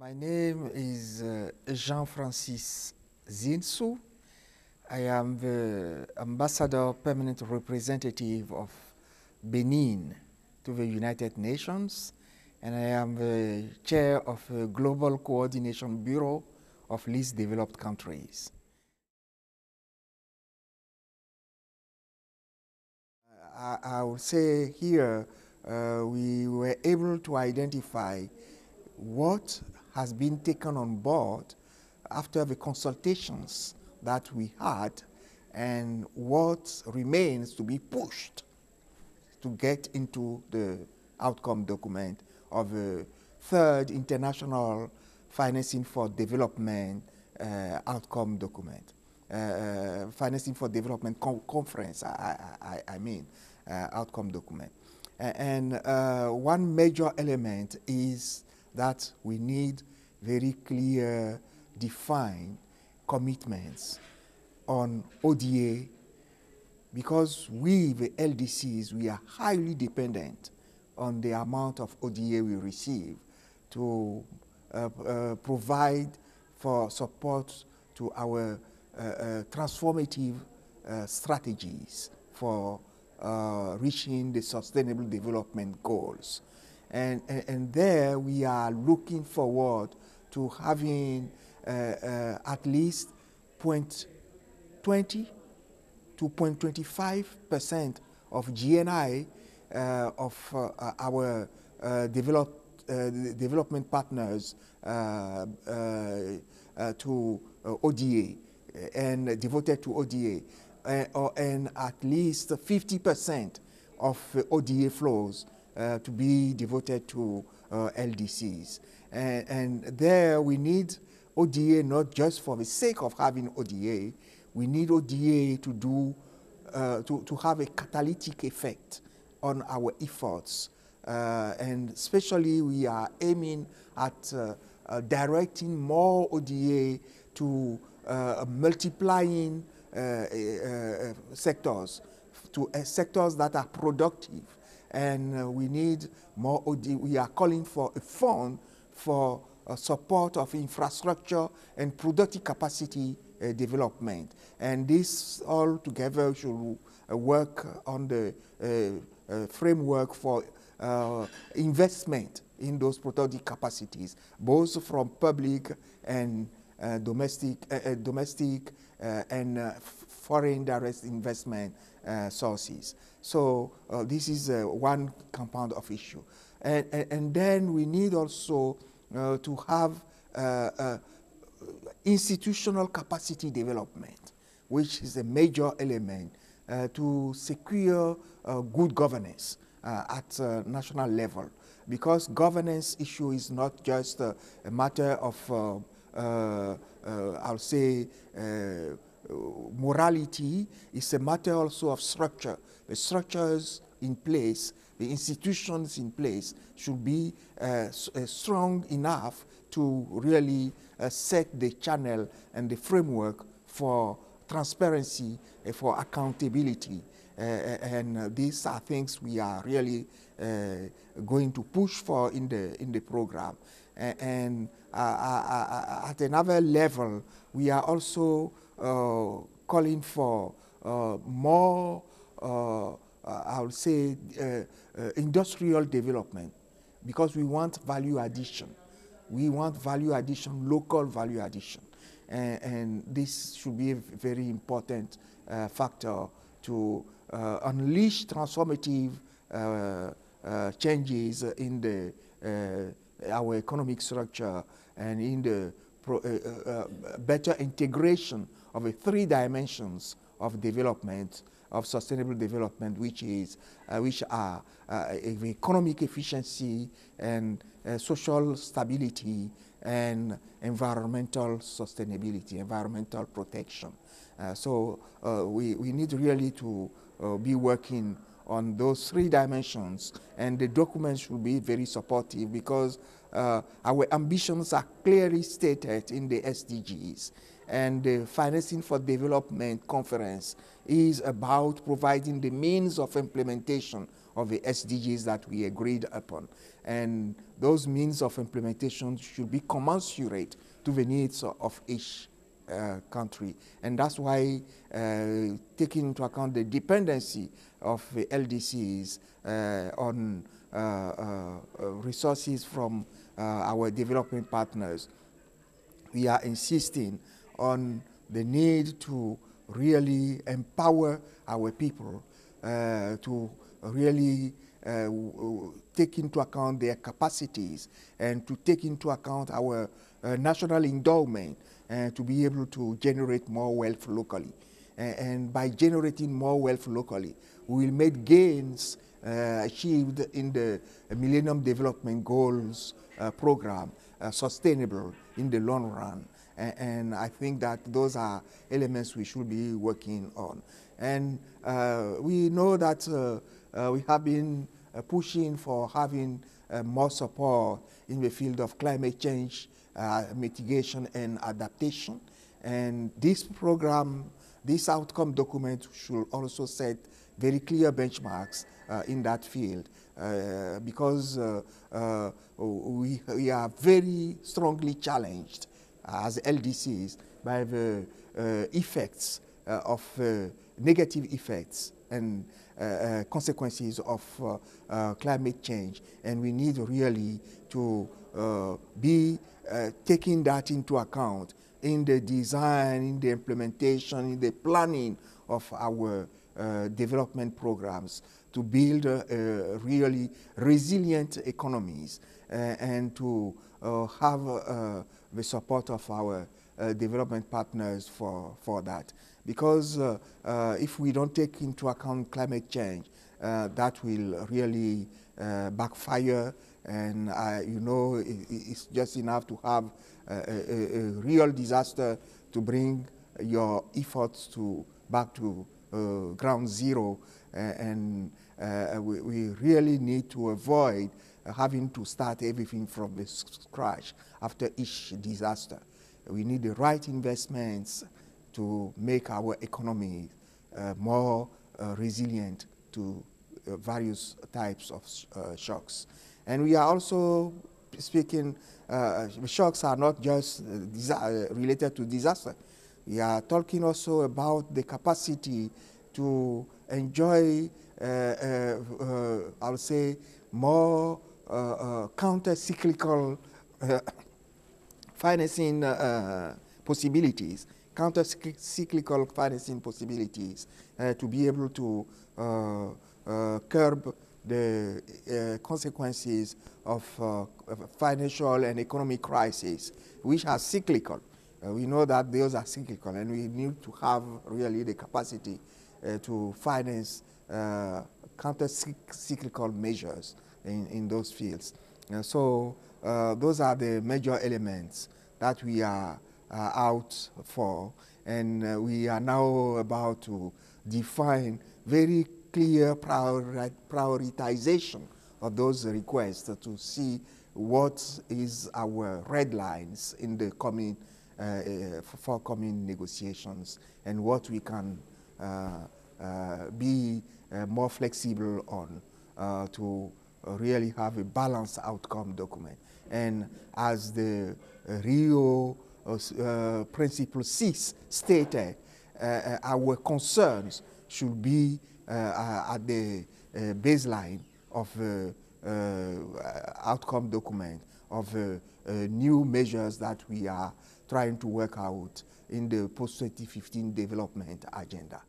My name is Jean-Francis Zinsou. I am the Ambassador Permanent Representative of Benin to the United Nations, and I am the Chair of the Global Coordination Bureau of Least Developed Countries. I would say here we were able to identify what has been taken on board after the consultations that we had and what remains to be pushed to get into the outcome document of the third International Financing for Development outcome document. Financing for Development Conference, I mean, outcome document. And one major element is that we need very clear, defined commitments on ODA, because we, the LDCs, we are highly dependent on the amount of ODA we receive to provide for support to our transformative strategies for reaching the Sustainable Development Goals. And there we are looking forward to having at least 0.20 to 0.25% of GNI of our development partners to ODA and devoted to ODA, and at least 50% of ODA flows to be devoted to LDCs. And there we need ODA not just for the sake of having ODA. We need ODA to do, to have a catalytic effect on our efforts. And especially we are aiming at directing more ODA to multiplying sectors, to sectors that are productive. And we need more ODA. We are calling for a fund for support of infrastructure and productive capacity development. And this all together should work on the framework for investment in those productive capacities, both from public and domestic and foreign direct investment sources. So this is one compound of issue. And then we need also to have institutional capacity development, which is a major element to secure good governance at national level. Because governance issue is not just a matter of, I'll say, morality. It's a matter also of structure. The structures in place, the institutions in place should be strong enough to really set the channel and the framework for transparency, for accountability. And these are things we are really going to push for in the program. And at another level, we are also calling for more, I would say, industrial development, because we want value addition. We want value addition, local value addition. And this should be a very important factor to unleash transformative changes in the, our economic structure and in the better integration of the three dimensions of development, of sustainable development, which are economic efficiency and social stability and environmental sustainability, environmental protection. So we need really to be working on those three dimensions, and the document should be very supportive because our ambitions are clearly stated in the SDGs. And the Financing for Development Conference is about providing the means of implementation of the SDGs that we agreed upon. And those means of implementation should be commensurate to the needs of each country. And that's why taking into account the dependency of the LDCs on resources from our development partners, we are insisting on the need to really empower our people to really take into account their capacities and to take into account our national endowment to be able to generate more wealth locally. And by generating more wealth locally, we will make gains achieved in the Millennium Development Goals program sustainable in the long run. And I think that those are elements we should be working on. And we know that we have been pushing for having more support in the field of climate change mitigation and adaptation. And this program, this outcome document should also set very clear benchmarks in that field because we are very strongly challenged as LDCs by the effects of negative effects and consequences of climate change, and we need really to be taking that into account in the design, in the implementation, in the planning of our development programs to build really resilient economies and to have the support of our development partners for that. Because if we don't take into account climate change, that will really backfire. And you know, it's just enough to have a real disaster to bring your efforts to back to ground zero. And we really need to avoid having to start everything from the scratch after each disaster. We need the right investments to make our economy more resilient to various types of shocks. And we are also speaking, shocks are not just related to disaster. We are talking also about the capacity to enjoy, I'll say, more counter-cyclical financing possibilities, counter-cyclical financing possibilities to be able to curb the consequences of financial and economic crisis, which are cyclical. We know that those are cyclical, and we need to have really the capacity to finance counter-cyclical measures in those fields. And so those are the major elements that we are out for, and we are now about to define very clear prioritization of those requests to see what is our red lines in the coming forthcoming negotiations and what we can be more flexible on to really have a balanced outcome document. And as the Rio Principle 6 stated, our concerns should be at the baseline of outcome document of new measures that we are trying to work out in the post-2015 development agenda.